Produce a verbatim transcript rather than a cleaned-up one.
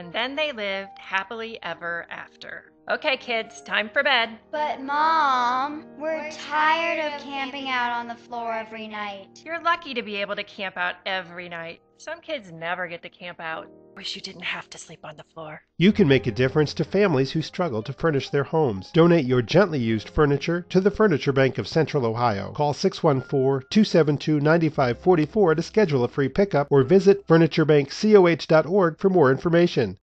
and then they lived happily ever after. Okay, kids, time for bed. But, Mom, we're, we're tired, tired of camping out on the floor every night. You're lucky to be able to camp out every night. Some kids never get to camp out. Wish you didn't have to sleep on the floor. You can make a difference to families who struggle to furnish their homes. Donate your gently used furniture to the Furniture Bank of Central Ohio. Call six one four, two seven two, nine five four four to schedule a free pickup or visit furniture bank c o h dot org for more information.